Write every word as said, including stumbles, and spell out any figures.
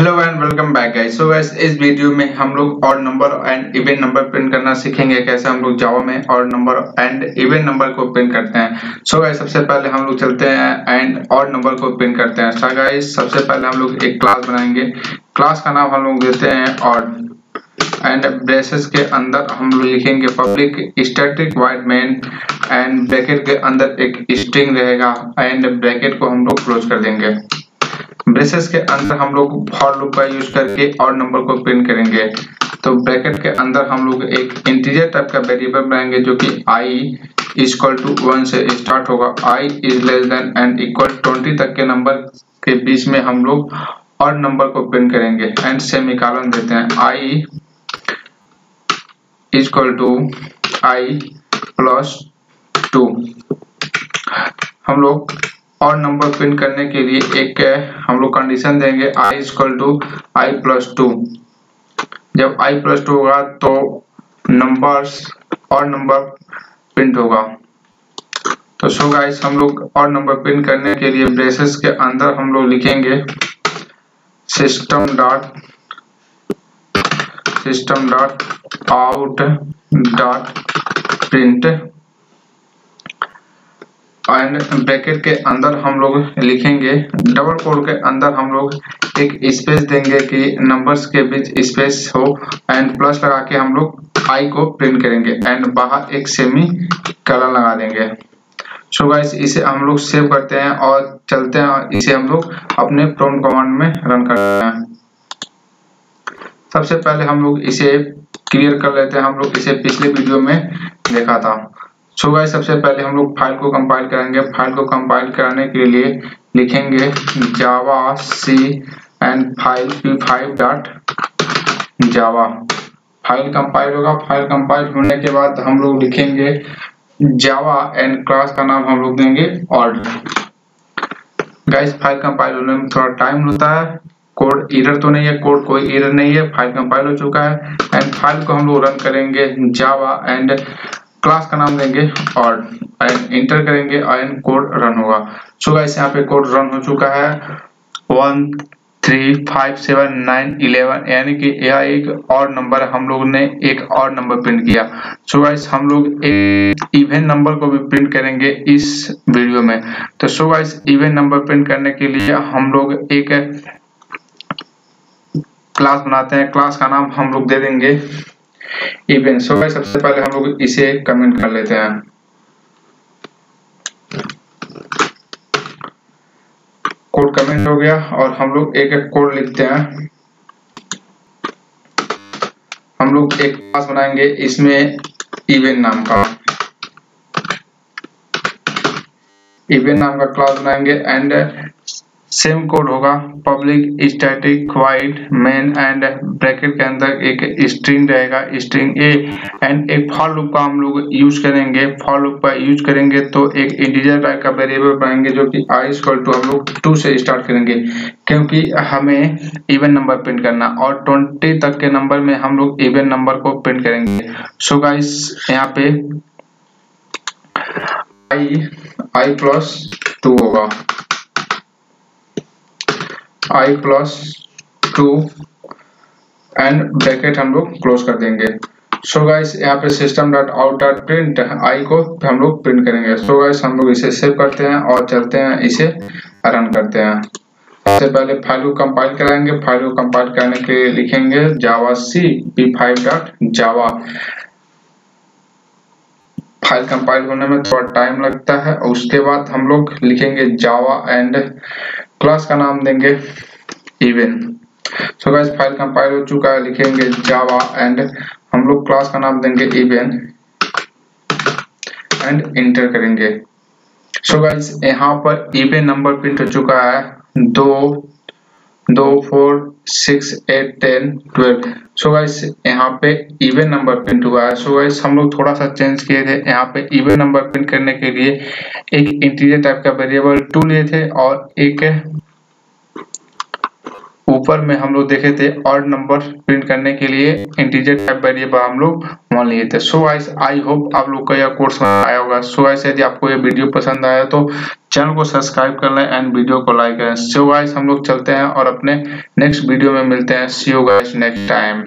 Hello and welcome back guys. So guys इस video में हम लोग odd number and even number print करना सीखेंगे, कैसे हम लोग जावा में odd number and even number को प्रिंट करते हैं। सो गाइस सबसे पहले हम लोग चलते हैं एंड ऑड नंबर को प्रिंट करते हैं। सो गाइस सबसे पहले हम लोग एक क्लास बनाएंगे, क्लास का नाम हम लोग देते हैं ऑड एंड ब्रेसेस के अंदर हम लोग लिखेंगे public static void main and bracket के अंदर एक स्ट्रिंग रहेगा एंड ब्रैकेट को हम लोग क्लोज कर देंगे। ब्रेसेस के अंदर हम लोग फॉर लूप का यूज करके ऑड नंबर को प्रिंट करेंगे। तो ब्रैकेट के अंदर हम लोग एक इंटीजर टाइप का वेरिएबल बनाएंगे जो कि i is equal to one से स्टार्ट होगा। i is less than and equal twenty तक के नंबर के बीच में हम लोग ऑड नंबर को प्रिंट करेंगे एंड सेमीकोलन देते हैं। i is equal to i plus two. हम लोग और नंबर प्रिंट करने के लिए एक हम लोग कंडीशन देंगे i equal to I plus two. जब i प्लस टू होगा तो नंबर्स और नंबर प्रिंट होगा। तो सो गाइस हम लोग और नंबर प्रिंट करने के लिए ब्रेसेस के अंदर हम लोग लिखेंगे system dot system dot out dot print and bracket के अंदर हम लोग लिखेंगे, डबल कोड के अंदर हम लोग एक स्पेस देंगे कि नंबर्स के बीच स्पेस हो एंड प्लस लगा के हम लोग आई को प्रिंट करेंगे एंड बाहर एक सेमी कॉलन लगा देंगे। सो गाइस इसे हम लोग सेव करते हैं और चलते हैं, इसे हम लोग अपने प्रॉम्प्ट कमांड में रन करते हैं। सबसे पहले हम लोग इसे क्लियर कर लेते हैं, हम लोग इसे पिछले वीडियो में देखा था। सो गाइस सबसे पहले हम लोग फाइल को कंपाइल करेंगे। फाइल को कंपाइल कराने के लिए लिखेंगे जावा सी and file P five dot Java. File compile होगा। फाइल कंपाइल होने के बाद हम लोग लिखेंगे जावा एंड क्लास का नाम हम लोग देंगे ऑड। गाइस फाइल कंपाइल होने में थोड़ा टाइम होता है। कोड एरर तो नहीं है, कोड कोई एरर नहीं है, फाइल कंपाइल हो चुका है एंड फाइल को हम लोग रन करेंगे। जावा एंड क्लास का नाम देंगे और इंटर करेंगे एंड कोड रन होगा। सो गाइस यहाँ पे कोड रन हो चुका है। One three five seven nine eleven यानी कि यह एक और नंबर, हम लोग ने एक और नंबर प्रिंट किया। सो गाइस हम लोग एक इवेन नंबर को भी प्रिंट करेंगे इस वीडियो में। तो so guys even number print करने के लिए हम लोग एक क्लास बनाते हैं, क्लास का नाम हम लोग दे देंगे इवन। सो गाइस सबसे पहले हम लोग इसे कमेंट कर लेते हैं। कोड कमेंट हो गया और हम लोग एक एक कोड लिखते हैं। हम लोग एक क्लास बनाएंगे इसमें इवन नाम का इवन नाम का क्लास बनाएंगे एंड सेम कोड होगा public static void main and bracket के अंदर एक स्ट्रिंग रहेगा, स्ट्रिंग ए एंड एक फॉर लूप का हम लोग यूज करेंगे। फॉर लूप का यूज करेंगे तो एक इंटीजर टाइप का वेरिएबल बनाएंगे जो कि i इक्वल टू हम लोग टू से स्टार्ट करेंगे क्योंकि हमें इवन नंबर प्रिंट करना और ट्वेंटी तक के नंबर में हम लोग इवन नंबर को प्रिंट करेंगे। सो गाइस यहाँ पे i i प्लस टू होगा, i plus two and bracket हम लोग क्लोज कर देंगे। सो गाइस यहाँ पे system dot out dot print i को हम लोग प्रिंट करेंगे। सो गाइस हम लोग इसे सेव करते हैं और चलते हैं, इसे रन करते हैं। सबसे पहले फाइल को कंपाइल कराएंगे। फाइल को कंपाइल करने के लिए लिखेंगे जावा सी पी फाइव डॉट जावा। फाइल कंपाइल होने में थोड़ा टाइम लगता है। उसके बाद हम लोग लिखेंगे जावा एंड क्लास का नाम देंगे even. So guys file compile हो चुका है, लिखेंगे जावा एंड हम लोग क्लास का नाम देंगे इवन एंड इंटर करेंगे। सो गाइस यहाँ पर इवन नंबर प्रिंट हो चुका है दो दो four six eight ten twelve. So guys यहाँ पे इवन नंबर प्रिंट हुआ है। सो गाइस हम लोग थोड़ा सा चेंज किए थे, यहाँ पे इवन नंबर प्रिंट करने के लिए एक इंटीजर टाइप का वेरिएबल टू लिए थे और एक ऊपर में हम लोग देखे थे ऑड नंबर प्रिंट करने के लिए इंटीजर टाइप वेरिएबल हम लोग मान लिए थे। सो गाइस आई होप आप लोग का यह कोर्स समझ आया होगा। सो गाइस यदि आपको यह वीडियो पसंद आया तो चैनल को सब्सक्राइब कर लें एंड वीडियो को लाइक करें। सो गाइस हम लोग चलते हैं और अपने नेक्स्ट वीडियो में मिलते हैं। See you guys next time.